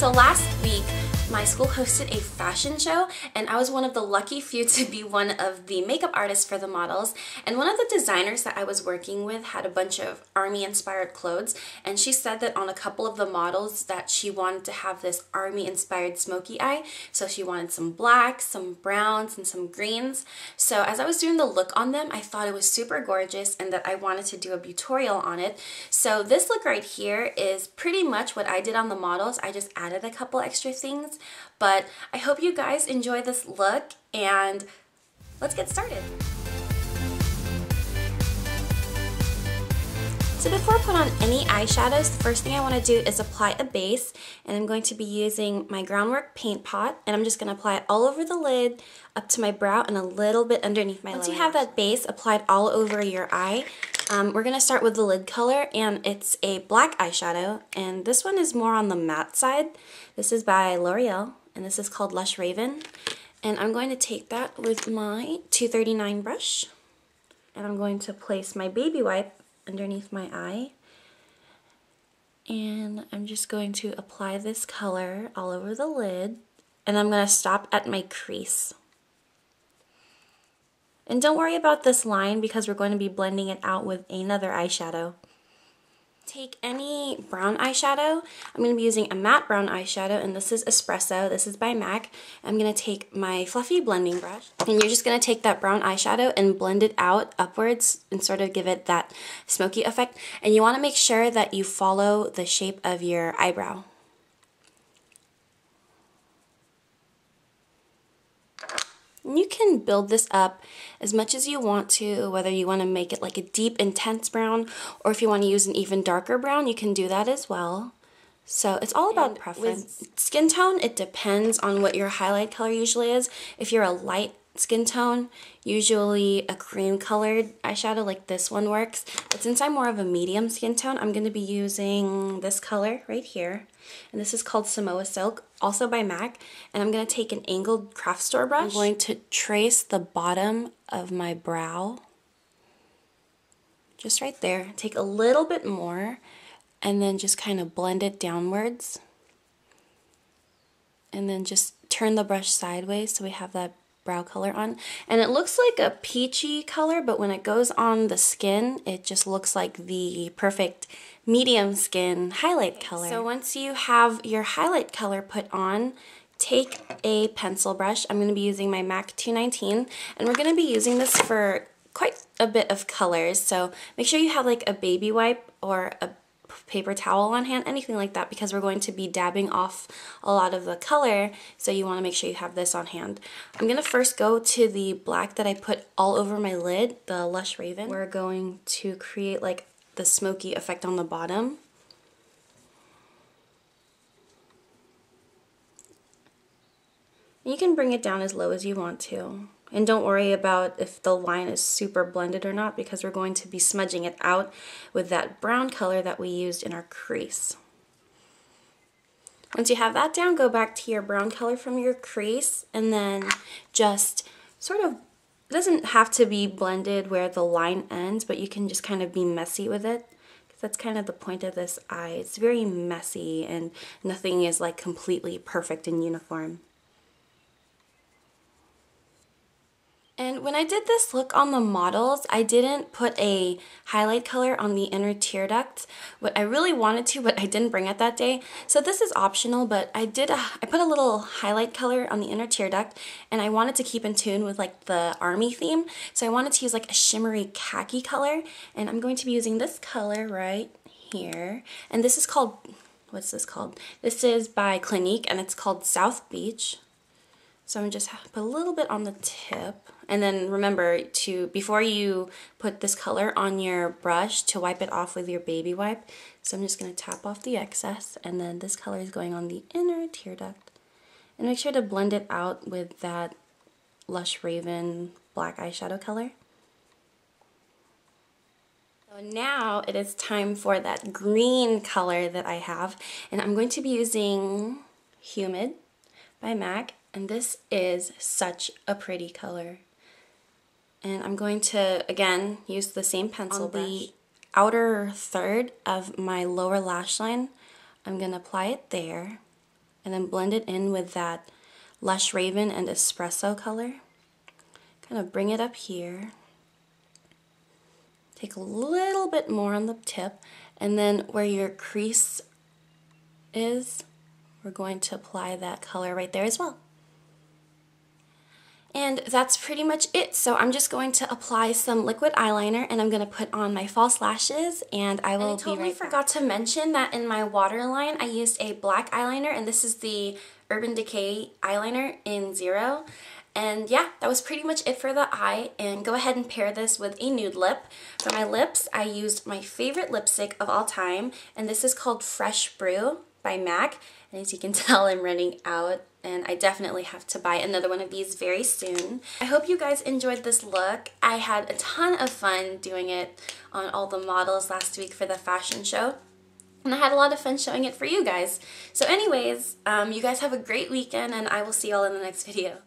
So last week, my school hosted a fashion show, and I was one of the lucky few to be one of the makeup artists for the models. And one of the designers that I was working with had a bunch of army-inspired clothes, and she said that on a couple of the models that she wanted to have this army-inspired smoky eye. So she wanted some blacks, some browns, and some greens. So as I was doing the look on them, I thought it was super gorgeous and that I wanted to do a tutorial on it. So this look right here is pretty much what I did on the models. I just added a couple extra things. But I hope you guys enjoy this look, and let's get started. So before I put on any eyeshadows, the first thing I want to do is apply a base, and I'm going to be using my Groundwork Paint Pot, and I'm just going to apply it all over the lid, up to my brow, and a little bit underneath my lid. Once you have that base applied all over your eye, we're going to start with the lid color, and it's a black eyeshadow, and this one is more on the matte side. This is by L'Oreal, and this is called Lush Raven, and I'm going to take that with my 239 brush, and I'm going to place my baby wipe underneath my eye, and I'm just going to apply this color all over the lid, and I'm going to stop at my crease. And don't worry about this line because we're going to be blending it out with another eyeshadow. Take any brown eyeshadow. I'm going to be using a matte brown eyeshadow, and this is Espresso. This is by MAC. I'm going to take my fluffy blending brush, and you're just going to take that brown eyeshadow and blend it out upwards and sort of give it that smoky effect. And you want to make sure that you follow the shape of your eyebrow. You can build this up as much as you want to, whether you want to make it like a deep, intense brown, or if you want to use an even darker brown, you can do that as well. So it's all about preference. With skin tone, it depends on what your highlight color usually is. If you're a light skin tone, usually a cream-colored eyeshadow like this one works. But since I'm more of a medium skin tone, I'm going to be using this color right here. And this is called Samoa Silk, also by MAC. And I'm going to take an angled craft store brush. I'm going to trace the bottom of my brow, just right there. Take a little bit more, and then just kind of blend it downwards. And then just turn the brush sideways so we have that brow color on, and it looks like a peachy color, but when it goes on the skin, it just looks like the perfect medium skin highlight color. So once you have your highlight color put on, take a pencil brush. I'm going to be using my MAC 219, and we're going to be using this for quite a bit of colors, so make sure you have like a baby wipe or a paper towel on hand, anything like that, because we're going to be dabbing off a lot of the color, so you want to make sure you have this on hand. I'm going to first go to the black that I put all over my lid, the Lush Raven. We're going to create like the smoky effect on the bottom. You can bring it down as low as you want to. And don't worry about if the line is super blended or not, because we're going to be smudging it out with that brown color that we used in our crease. Once you have that down, go back to your brown color from your crease, and then just sort of, it doesn't have to be blended where the line ends, but you can just kind of be messy with it. That's kind of the point of this eye. It's very messy, and nothing is like completely perfect and uniform. And when I did this look on the models, I didn't put a highlight color on the inner tear duct, but I really wanted to, but I didn't bring it that day. So this is optional, but I put a little highlight color on the inner tear duct, and I wanted to keep in tune with like the army theme. So I wanted to use like a shimmery khaki color, and I'm going to be using this color right here. And this is called, what's this called? This is by Clinique, and it's called South Beach. So I'm just put a little bit on the tip, and then remember to, before you put this color on your brush, to wipe it off with your baby wipe. So I'm just going to tap off the excess, and then this color is going on the inner tear duct. And make sure to blend it out with that Lush Raven black eyeshadow color. So now it is time for that green color that I have, and I'm going to be using Humid by MAC. And this is such a pretty color. And I'm going to, again, use the same pencil brush. On the outer third of my lower lash line, I'm going to apply it there. and then blend it in with that Lush Raven and Espresso color. Kind of bring it up here. Take a little bit more on the tip, and then where your crease is, we're going to apply that color right there as well. And that's pretty much it. So I'm just going to apply some liquid eyeliner, and I'm going to put on my false lashes, and I will be right back. I totally forgot to mention that in my waterline I used a black eyeliner, and this is the Urban Decay eyeliner in 0. And yeah, that was pretty much it for the eye. And go ahead and pair this with a nude lip. For my lips, I used my favorite lipstick of all time, and this is called Fresh Brew by MAC. And as you can tell, I'm running out, and I definitely have to buy another one of these very soon. I hope you guys enjoyed this look. I had a ton of fun doing it on all the models last week for the fashion show, and I had a lot of fun showing it for you guys. So anyways, you guys have a great weekend, and I will see you all in the next video.